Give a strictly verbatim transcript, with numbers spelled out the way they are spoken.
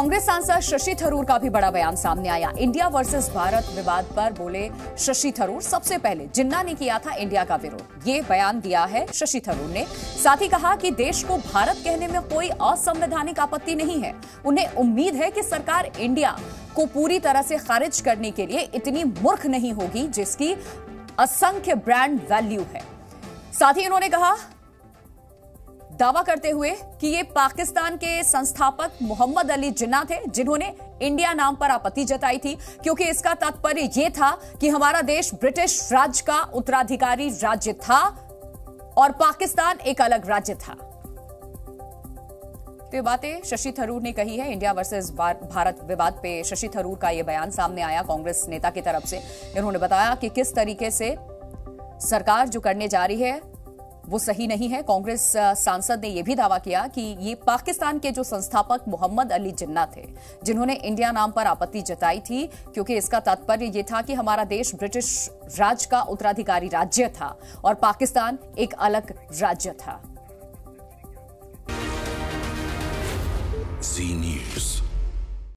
कांग्रेस सांसद शशि थरूर का भी बड़ा बयान सामने आया। इंडिया वर्सेस भारत विवाद पर बोले शशि थरूर, सबसे पहले जिन्ना ने किया था इंडिया का विरोध, ये बयान दिया है शशि थरूर ने। साथ ही कहा कि देश को भारत कहने में कोई असंवैधानिक आपत्ति नहीं है। उन्हें उम्मीद है कि सरकार इंडिया को पूरी तरह से खारिज करने के लिए इतनी मूर्ख नहीं होगी जिसकी असंख्य ब्रांड वैल्यू है। साथ ही उन्होंने कहा, दावा करते हुए कि ये पाकिस्तान के संस्थापक मोहम्मद अली जिन्ना थे जिन्होंने इंडिया नाम पर आपत्ति जताई थी, क्योंकि इसका तात्पर्य यह था कि हमारा देश ब्रिटिश राज का उत्तराधिकारी राज्य था और पाकिस्तान एक अलग राज्य था। तो ये बातें शशि थरूर ने कही है। इंडिया वर्सेस भारत विवाद पे शशि थरूर का यह बयान सामने आया कांग्रेस नेता की तरफ से। इन्होंने बताया कि किस तरीके से सरकार जो करने जा रही है वो सही नहीं है। कांग्रेस सांसद ने यह भी दावा किया कि ये पाकिस्तान के जो संस्थापक मोहम्मद अली जिन्ना थे जिन्होंने इंडिया नाम पर आपत्ति जताई थी, क्योंकि इसका तात्पर्य ये था कि हमारा देश ब्रिटिश राज का उत्तराधिकारी राज्य था और पाकिस्तान एक अलग राज्य था। जी न्यूज़।